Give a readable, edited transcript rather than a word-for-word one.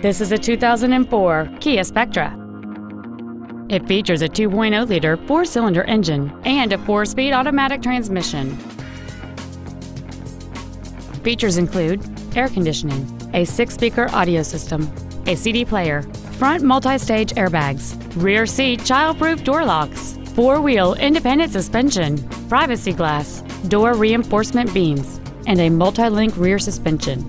This is a 2004 Kia Spectra. It features a 2.0-liter four-cylinder engine and a four-speed automatic transmission. Features include air conditioning, a six-speaker audio system, a CD player, front multi-stage airbags, rear seat child-proof door locks, four-wheel independent suspension, privacy glass, door reinforcement beams, and a multi-link rear suspension.